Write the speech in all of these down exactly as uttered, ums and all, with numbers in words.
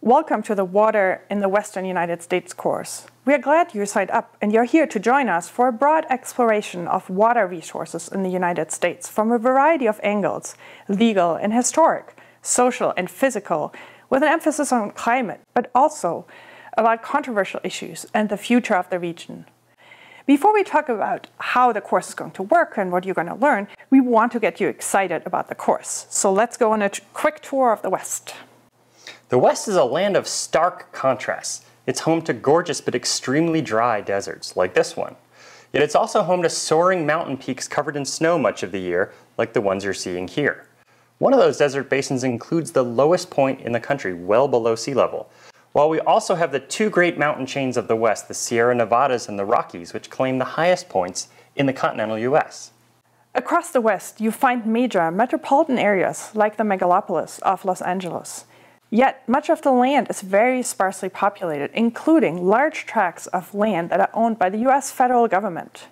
Welcome to the Water in the Western United States course. We are glad you signed up and you're here to join us for a broad exploration of water resources in the United States from a variety of angles, legal and historic, social and physical, with an emphasis on climate, but also about controversial issues and the future of the region. Before we talk about how the course is going to work and what you're going to learn, we want to get you excited about the course. So let's go on a quick tour of the West. The West is a land of stark contrasts. It's home to gorgeous but extremely dry deserts, like this one. Yet it's also home to soaring mountain peaks covered in snow much of the year, like the ones you're seeing here. One of those desert basins includes the lowest point in the country, well below sea level. While we also have the two great mountain chains of the West, the Sierra Nevadas and the Rockies, which claim the highest points in the continental U S. Across the West, you find major metropolitan areas, like the megalopolis of Los Angeles. Yet, much of the land is very sparsely populated, including large tracts of land that are owned by the U S federal government.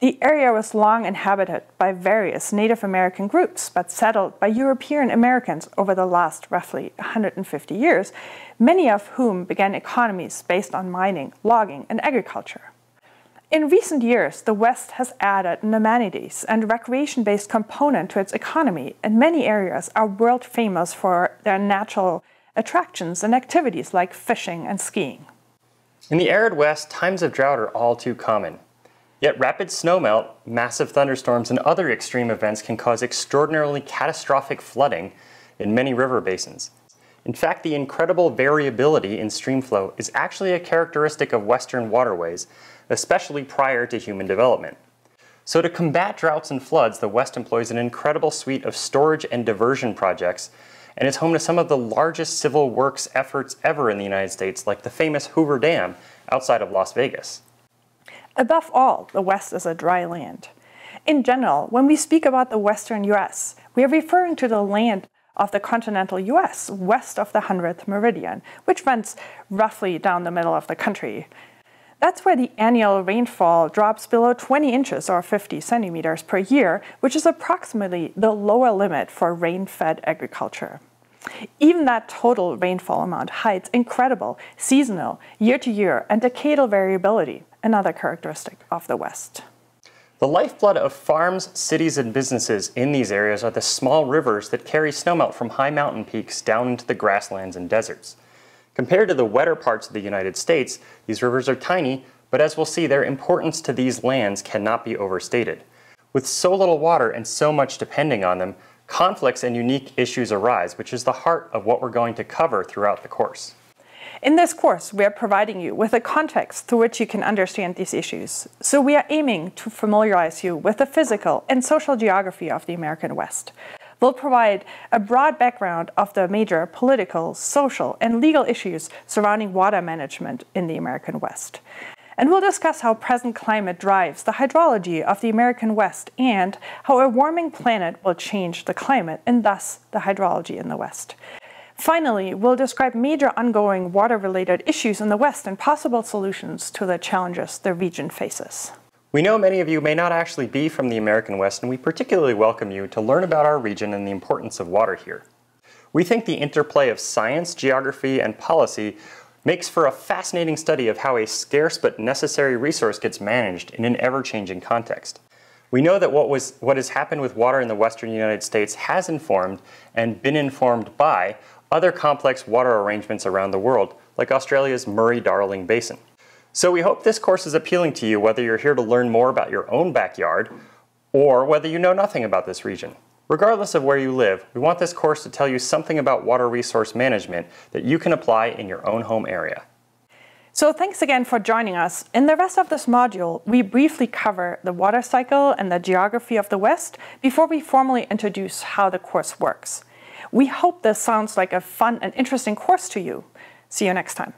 The area was long inhabited by various Native American groups, but settled by European Americans over the last roughly one hundred fifty years, many of whom began economies based on mining, logging, and agriculture. In recent years, the West has added an amenities and recreation-based component to its economy, and many areas are world famous for their natural attractions and activities like fishing and skiing. In the arid West, times of drought are all too common. Yet rapid snowmelt, massive thunderstorms, and other extreme events can cause extraordinarily catastrophic flooding in many river basins. In fact, the incredible variability in streamflow is actually a characteristic of Western waterways, especially prior to human development. So to combat droughts and floods, the West employs an incredible suite of storage and diversion projects, and is home to some of the largest civil works efforts ever in the United States, like the famous Hoover Dam outside of Las Vegas. Above all, the West is a dry land. In general, when we speak about the Western U S, we are referring to the land of the continental U S, west of the hundredth meridian, which runs roughly down the middle of the country. That's where the annual rainfall drops below twenty inches or fifty centimeters per year, which is approximately the lower limit for rain-fed agriculture. Even that total rainfall amount hides incredible seasonal, year-to-year, and decadal variability, another characteristic of the West. The lifeblood of farms, cities, and businesses in these areas are the small rivers that carry snowmelt from high mountain peaks down into the grasslands and deserts. Compared to the wetter parts of the United States, these rivers are tiny, but as we'll see, their importance to these lands cannot be overstated. With so little water and so much depending on them, conflicts and unique issues arise, which is the heart of what we're going to cover throughout the course. In this course, we are providing you with a context through which you can understand these issues. So we are aiming to familiarize you with the physical and social geography of the American West. We'll provide a broad background of the major political, social, and legal issues surrounding water management in the American West. And we'll discuss how present climate drives the hydrology of the American West and how a warming planet will change the climate and thus the hydrology in the West. Finally, we'll describe major ongoing water-related issues in the West and possible solutions to the challenges the region faces. We know many of you may not actually be from the American West, and we particularly welcome you to learn about our region and the importance of water here. We think the interplay of science, geography, and policy makes for a fascinating study of how a scarce but necessary resource gets managed in an ever-changing context. We know that what, was, what has happened with water in the Western United States has informed and been informed by other complex water arrangements around the world, like Australia's Murray-Darling Basin. So we hope this course is appealing to you, whether you're here to learn more about your own backyard or whether you know nothing about this region. Regardless of where you live, we want this course to tell you something about water resource management that you can apply in your own home area. So thanks again for joining us. In the rest of this module, we briefly cover the water cycle and the geography of the West before we formally introduce how the course works. We hope this sounds like a fun and interesting course to you. See you next time.